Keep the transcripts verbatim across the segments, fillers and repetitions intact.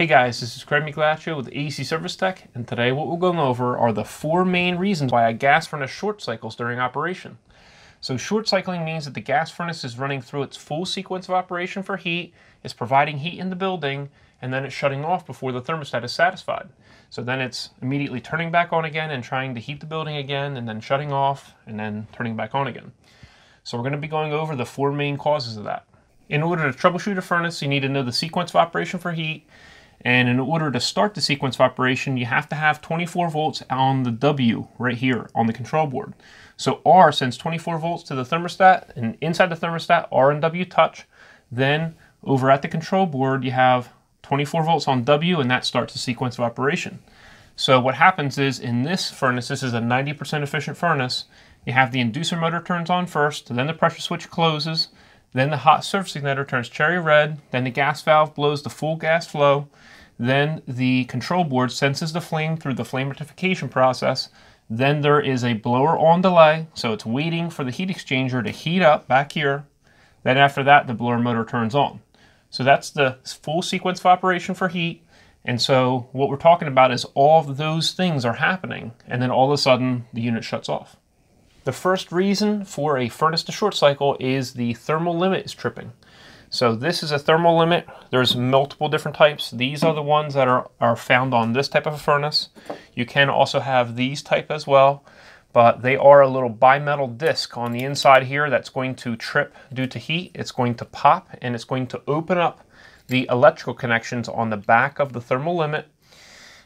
Hey guys, this is Craig McGlaccio with A C Service Tech, and today what we're going over are the four main reasons why a gas furnace short cycles during operation. So short cycling means that the gas furnace is running through its full sequence of operation for heat, it's providing heat in the building, and then it's shutting off before the thermostat is satisfied. So then it's immediately turning back on again and trying to heat the building again, and then shutting off, and then turning back on again. So we're going to be going over the four main causes of that. In order to troubleshoot a furnace, you need to know the sequence of operation for heat, and in order to start the sequence of operation, you have to have twenty-four volts on the W right here on the control board. So R sends twenty-four volts to the thermostat, and inside the thermostat, R and W touch. Then over at the control board, you have twenty-four volts on W, and that starts the sequence of operation. So what happens is, in this furnace, this is a ninety percent efficient furnace, you have the inducer motor turns on first, then the pressure switch closes, then the hot surface igniter turns cherry red, then the gas valve blows the full gas flow, then the control board senses the flame through the flame rectification process, then there is a blower on delay, so it's waiting for the heat exchanger to heat up back here, then after that the blower motor turns on. So that's the full sequence of operation for heat, and so what we're talking about is all of those things are happening, and then all of a sudden the unit shuts off. The first reason for a furnace to short cycle is the thermal limit is tripping. So this is a thermal limit. There's multiple different types. These are the ones that are, are found on this type of a furnace. You can also have these type as well, but they are a little bimetal disc on the inside here that's going to trip due to heat. It's going to pop, and it's going to open up the electrical connections on the back of the thermal limit,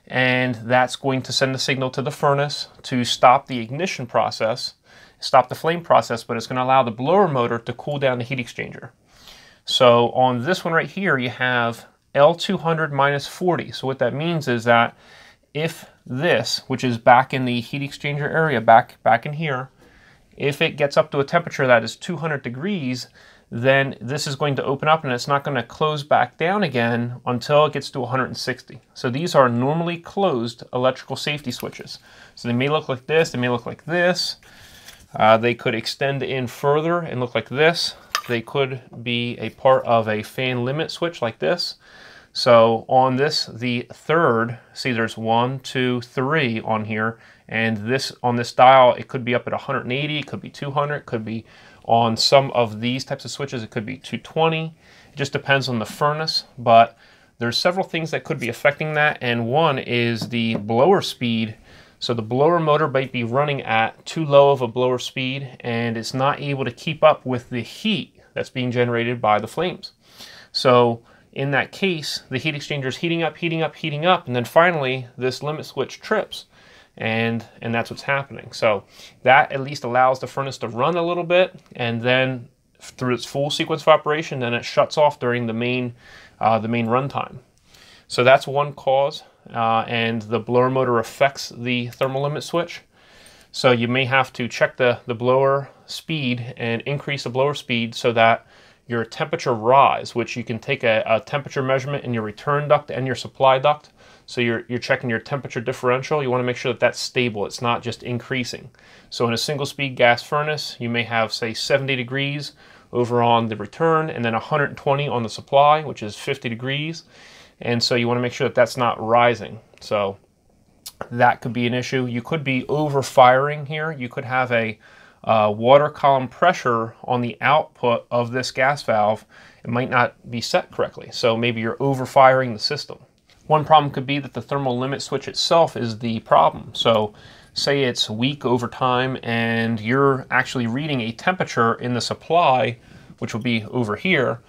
and that's going to send a signal to the furnace to stop the ignition process, stop the flame process, but it's going to allow the blower motor to cool down the heat exchanger. So on this one right here, you have L two hundred minus forty. So what that means is that if this, which is back in the heat exchanger area, back, back in here, if it gets up to a temperature that is two hundred degrees, then this is going to open up, and it's not going to close back down again until it gets to one hundred sixty. So these are normally closed electrical safety switches. So they may look like this, they may look like this. Uh, they could extend in further and look like this. They could be a part of a fan limit switch like this. So on this, the third, see there's one, two, three on here, and this on this dial, it could be up at one hundred eighty, it could be two hundred, it could be on some of these types of switches, it could be two twenty. It just depends on the furnace, but there's several things that could be affecting that, and one is the blower speed. So the blower motor might be running at too low of a blower speed, and it's not able to keep up with the heat that's being generated by the flames. So in that case, the heat exchanger is heating up, heating up, heating up, and then finally this limit switch trips, and, and that's what's happening. So that at least allows the furnace to run a little bit, and then through its full sequence of operation, then it shuts off during the main, uh, the main run time. So that's one cause. Uh, and the blower motor affects the thermal limit switch. So you may have to check the, the blower speed and increase the blower speed so that your temperature rise, which you can take a, a temperature measurement in your return duct and your supply duct. So you're, you're checking your temperature differential. You want to make sure that that's stable. It's not just increasing. So in a single speed gas furnace, you may have, say, seventy degrees over on the return, and then one hundred twenty on the supply, which is fifty degrees. And so you want to make sure that that's not rising. So that could be an issue. You could be over firing here. You could have a uh, water column pressure on the output of this gas valve. It might not be set correctly. So maybe you're over firing the system. One problem could be that the thermal limit switch itself is the problem. So say it's weak over time, and you're actually reading a temperature in the supply, which will be over here.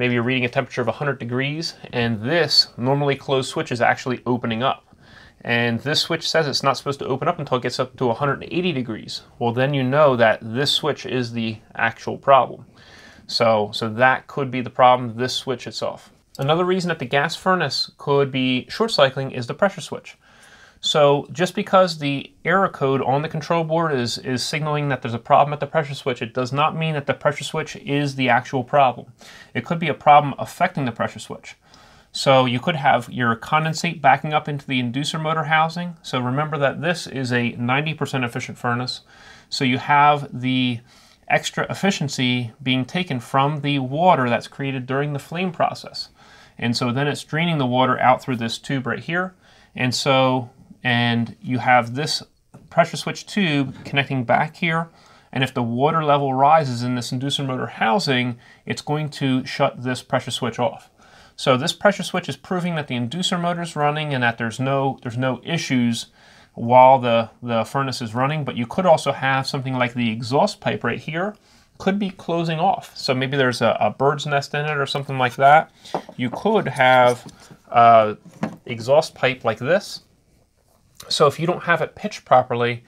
Maybe you're reading a temperature of one hundred degrees, and this normally closed switch is actually opening up. And this switch says it's not supposed to open up until it gets up to one hundred eighty degrees. Well, then you know that this switch is the actual problem. So, so that could be the problem, this switch itself. Another reason that the gas furnace could be short cycling is the pressure switch. So just because the error code on the control board is, is signaling that there's a problem at the pressure switch, it does not mean that the pressure switch is the actual problem. It could be a problem affecting the pressure switch. So you could have your condensate backing up into the inducer motor housing. So remember that this is a ninety percent efficient furnace. So you have the extra efficiency being taken from the water that's created during the flame process. And so then it's draining the water out through this tube right here. And so, and you have this pressure switch tube connecting back here. And if the water level rises in this inducer motor housing, it's going to shut this pressure switch off. So this pressure switch is proving that the inducer motor is running and that there's no, there's no issues while the, the furnace is running. But you could also have something like the exhaust pipe right here could be closing off. So maybe there's a, a bird's nest in it or something like that. You could have uh, exhaust pipe like this. So if you don't have it pitched properly,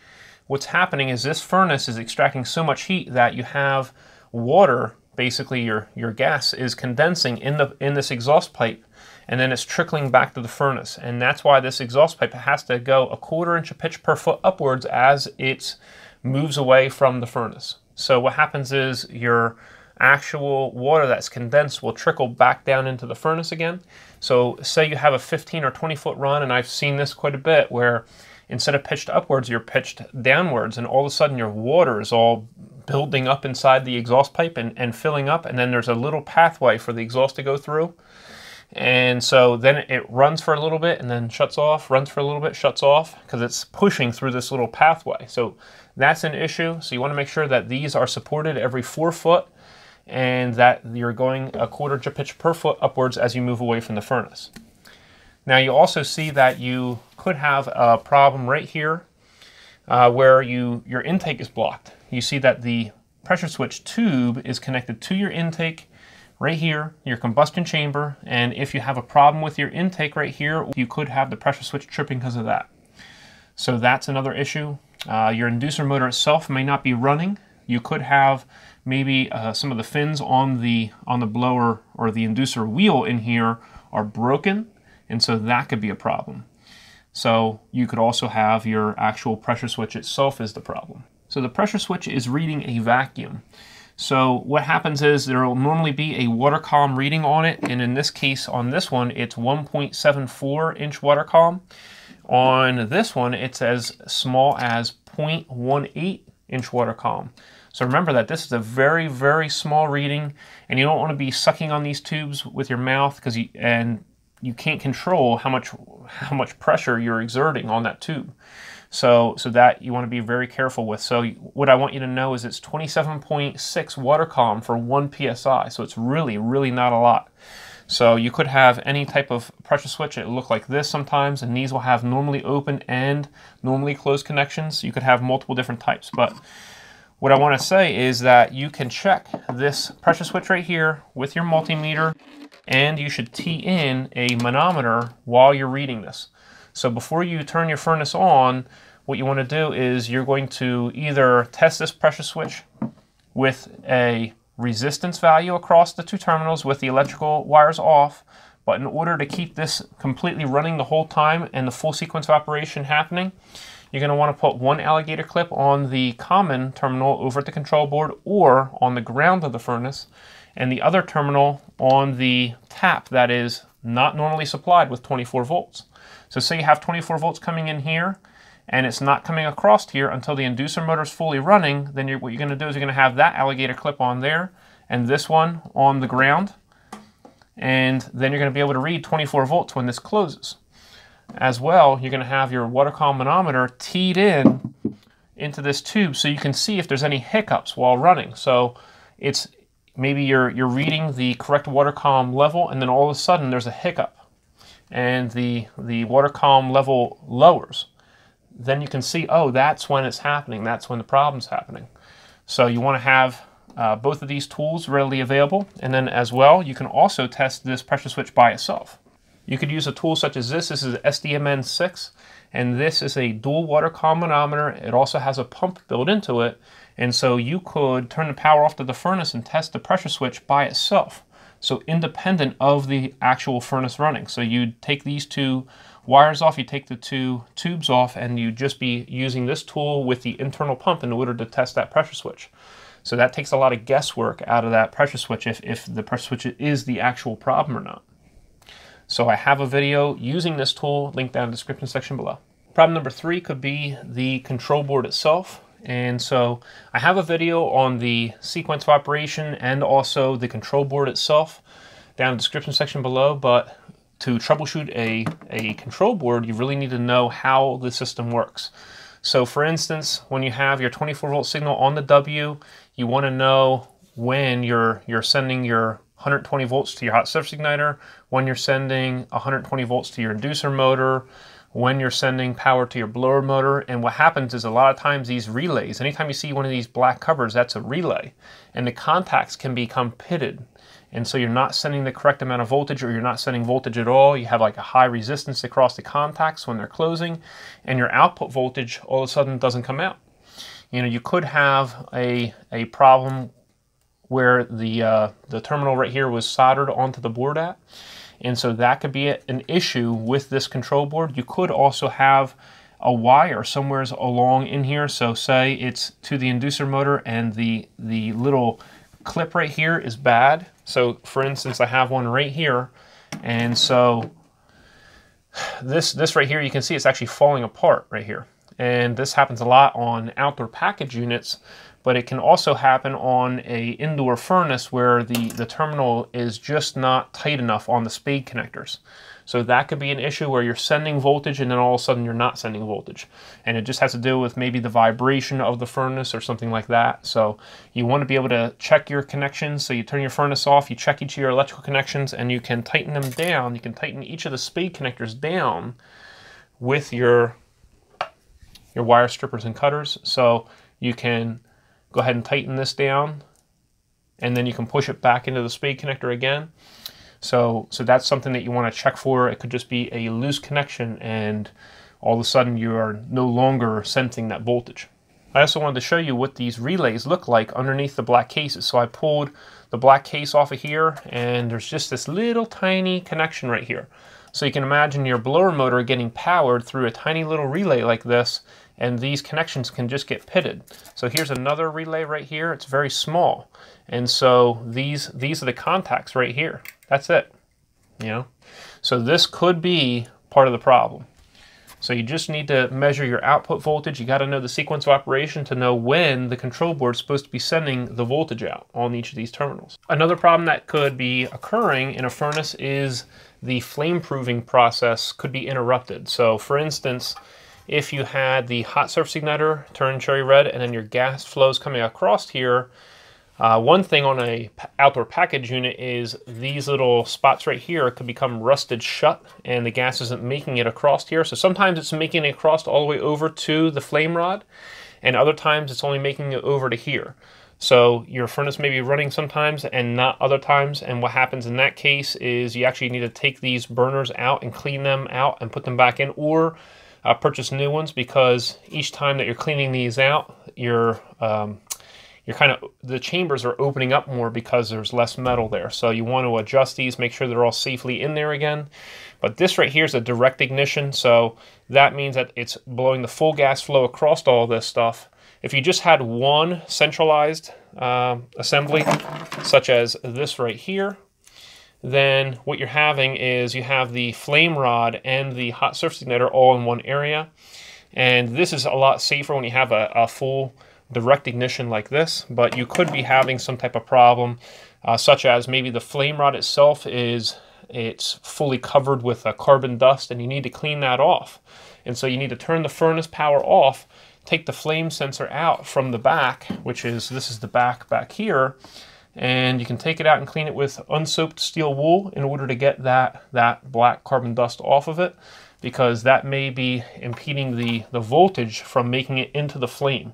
what's happening is this furnace is extracting so much heat that you have water, basically your, your gas is condensing in, the, in this exhaust pipe, and then it's trickling back to the furnace. And that's why this exhaust pipe has to go a quarter inch of pitch per foot upwards as it moves away from the furnace. So what happens is your actual water that's condensed will trickle back down into the furnace again. So say you have a fifteen or twenty foot run, and I've seen this quite a bit, where instead of pitched upwards, you're pitched downwards, and all of a sudden your water is all building up inside the exhaust pipe and, and filling up, and then there's a little pathway for the exhaust to go through. And so then it runs for a little bit and then shuts off, runs for a little bit, shuts off, because it's pushing through this little pathway. So that's an issue. So you want to make sure that these are supported every four foot and that you're going a quarter inch of pitch per foot upwards as you move away from the furnace. Now you also see that you could have a problem right here uh, where you your intake is blocked. You see that the pressure switch tube is connected to your intake right here, your combustion chamber, and if you have a problem with your intake right here, you could have the pressure switch tripping because of that. So that's another issue. Uh, your inducer motor itself may not be running. You could have maybe uh, some of the fins on the, on the blower or the inducer wheel in here are broken, and so that could be a problem. So you could also have your actual pressure switch itself is the problem. So the pressure switch is reading a vacuum. So what happens is there will normally be a water column reading on it, and in this case on this one it's one point seven four inch water column. On this one it's as small as zero point one eight inch water column. So remember that this is a very, very small reading, and you don't want to be sucking on these tubes with your mouth because you, and you can't control how much how much pressure you're exerting on that tube. So, so that you want to be very careful with. So what I want you to know is it's twenty-seven point six water column for one P S I. So it's really, really not a lot. So you could have any type of pressure switch. It look like this sometimes, and these will have normally open and normally closed connections. You could have multiple different types. But what I want to say is that you can check this pressure switch right here with your multimeter, and you should tee in a manometer while you're reading this. So before you turn your furnace on, what you want to do is you're going to either test this pressure switch with a resistance value across the two terminals with the electrical wires off, but in order to keep this completely running the whole time and the full sequence of operation happening, you're going to want to put one alligator clip on the common terminal over at the control board or on the ground of the furnace, and the other terminal on the tap that is not normally supplied with twenty-four volts. So say you have twenty-four volts coming in here, and it's not coming across here until the inducer motor is fully running, then you're, what you're going to do is you're going to have that alligator clip on there, and this one on the ground, and then you're going to be able to read twenty-four volts when this closes. As well, you're going to have your water column manometer teed in into this tube so you can see if there's any hiccups while running. So it's maybe you're, you're reading the correct water column level, and then all of a sudden there's a hiccup, and the, the water column level lowers, then you can see, oh, that's when it's happening. That's when the problem's happening. So you want to have uh, both of these tools readily available. And then as well, you can also test this pressure switch by itself. You could use a tool such as this. This is S D M N six, and this is a dual water column manometer. It also has a pump built into it. And so you could turn the power off to the furnace and test the pressure switch by itself. So independent of the actual furnace running. So you take these two wires off, you take the two tubes off, and you just be using this tool with the internal pump in order to test that pressure switch. So that takes a lot of guesswork out of that pressure switch if, if the pressure switch is the actual problem or not. So I have a video using this tool linked down in the description section below. Problem number three could be the control board itself. And so I have a video on the sequence of operation and also the control board itself. down in the description section below, but to troubleshoot a, a control board, you really need to know how the system works. So for instance, when you have your twenty-four volt signal on the W, you want to know when you're, you're sending your one hundred twenty volts to your hot surface igniter, when you're sending one hundred twenty volts to your inducer motor, when you're sending power to your blower motor. And what happens is a lot of times these relays, anytime you see one of these black covers, that's a relay. And the contacts can become pitted. And so you're not sending the correct amount of voltage, or you're not sending voltage at all. You have like a high resistance across the contacts when they're closing, and your output voltage all of a sudden doesn't come out. You know, you could have a, a problem where the, uh, the terminal right here was soldered onto the board at. And so that could be an issue with this control board. You could also have a wire somewhere along in here. So say it's to the inducer motor and the, the little clip right here is bad. So for instance, I have one right here. And so this, this right here, you can see it's actually falling apart right here. And this happens a lot on outdoor package units, but it can also happen on a indoor furnace where the, the terminal is just not tight enough on the spade connectors. So that could be an issue where you're sending voltage and then all of a sudden you're not sending voltage. And it just has to do with maybe the vibration of the furnace or something like that. So you want to be able to check your connections. So you turn your furnace off, you check each of your electrical connections, and you can tighten them down. You can tighten each of the spade connectors down with your, your wire strippers and cutters. So you can go ahead and tighten this down, and then you can push it back into the spade connector again. So, so that's something that you want to check for. It could just be a loose connection, and all of a sudden you are no longer sensing that voltage. I also wanted to show you what these relays look like underneath the black cases. So I pulled the black case off of here, and there's just this little tiny connection right here. So you can imagine your blower motor getting powered through a tiny little relay like this, and these connections can just get pitted. So here's another relay right here. It's very small. And so these, these are the contacts right here. That's it, you know? So this could be part of the problem. So you just need to measure your output voltage. You gotta know the sequence of operation to know when the control board's supposed to be sending the voltage out on each of these terminals. Another problem that could be occurring in a furnace is the flame-proofing process could be interrupted. So for instance, if you had the hot surface igniter turn cherry red and then your gas flows coming across here, uh, one thing on a outdoor package unit is these little spots right here could become rusted shut and the gas isn't making it across here. So sometimes it's making it across all the way over to the flame rod, and other times it's only making it over to here. So your furnace may be running sometimes and not other times, and what happens in that case is you actually need to take these burners out and clean them out and put them back in, or uh, purchase new ones, because each time that you're cleaning these out, you're, um, you're kind of, the chambers are opening up more because there's less metal there. So you want to adjust these, make sure they're all safely in there again. But this right here is a direct ignition, so that means that it's blowing the full gas flow across all this stuff. If you just had one centralized uh, assembly, such as this right here, then what you're having is you have the flame rod and the hot surface igniter all in one area. And this is a lot safer when you have a, a full direct ignition like this, but you could be having some type of problem, uh, such as maybe the flame rod itself is it's fully covered with uh, carbon dust, and you need to clean that off. And so you need to turn the furnace power off, take the flame sensor out from the back, which is, this is the back back here, and you can take it out and clean it with unsoaped steel wool in order to get that, that black carbon dust off of it, because that may be impeding the, the voltage from making it into the flame.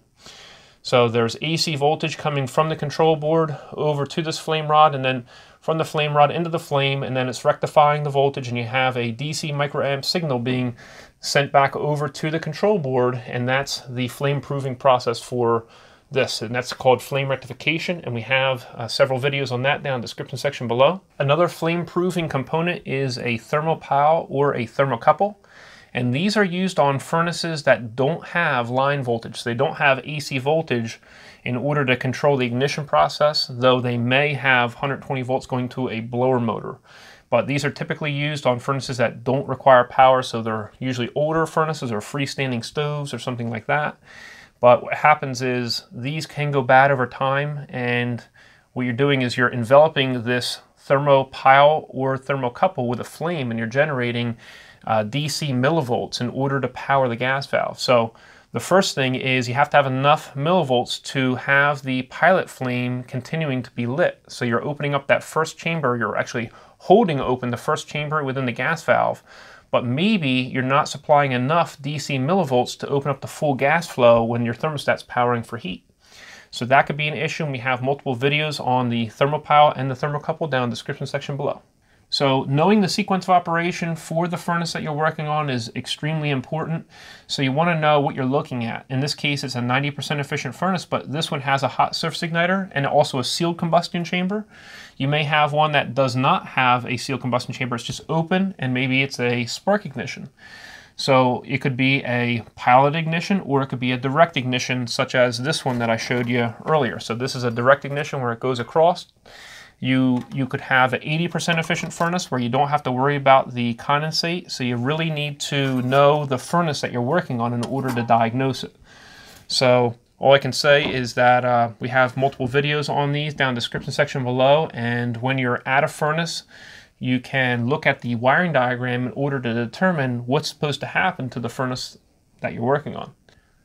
So there's A C voltage coming from the control board over to this flame rod, and then from the flame rod into the flame, and then it's rectifying the voltage, and you have a D C microamp signal being sent back over to the control board, and that's the flame proofing process for this, and that's called flame rectification, and we have uh, several videos on that down in the description section below. Another flame proofing component is a thermopile or a thermocouple, and these are used on furnaces that don't have line voltage. They don't have A C voltage in order to control the ignition process, though they may have one hundred twenty volts going to a blower motor. But these are typically used on furnaces that don't require power, so they're usually older furnaces or freestanding stoves or something like that. But what happens is these can go bad over time, and what you're doing is you're enveloping this thermopile or thermocouple with a flame, and you're generating uh, D C millivolts in order to power the gas valve. So the first thing is you have to have enough millivolts to have the pilot flame continuing to be lit. So you're opening up that first chamber, you're actually holding open the first chamber within the gas valve, but maybe you're not supplying enough D C millivolts to open up the full gas flow when your thermostat's powering for heat. So that could be an issue, and we have multiple videos on the thermopile and the thermocouple down in the description section below. So knowing the sequence of operation for the furnace that you're working on is extremely important. So you want to know what you're looking at. In this case, it's a ninety percent efficient furnace, but this one has a hot surface igniter and also a sealed combustion chamber. You may have one that does not have a sealed combustion chamber. It's just open, and maybe it's a spark ignition. So it could be a pilot ignition, or it could be a direct ignition, such as this one that I showed you earlier. So this is a direct ignition where it goes across. You, you could have an eighty percent efficient furnace where you don't have to worry about the condensate. So you really need to know the furnace that you're working on in order to diagnose it. So all I can say is that uh, we have multiple videos on these down in the description section below. And when you're at a furnace, you can look at the wiring diagram in order to determine what's supposed to happen to the furnace that you're working on.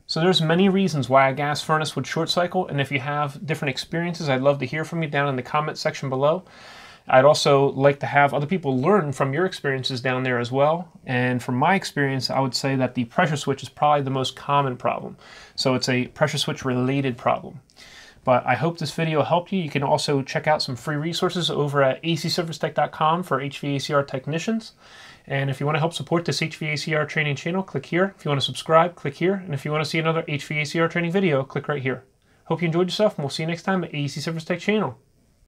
So there's many reasons why a gas furnace would short cycle, and if you have different experiences, I'd love to hear from you down in the comment section below. I'd also like to have other people learn from your experiences down there as well. And from my experience, I would say that the pressure switch is probably the most common problem. So it's a pressure switch related problem. But I hope this video helped you. You can also check out some free resources over at A C Service Tech dot com for H V A C R technicians. And if you want to help support this H V A C R training channel, click here. If you want to subscribe, click here. And if you want to see another H V A C R training video, click right here. Hope you enjoyed yourself, and we'll see you next time at A C Service Tech channel.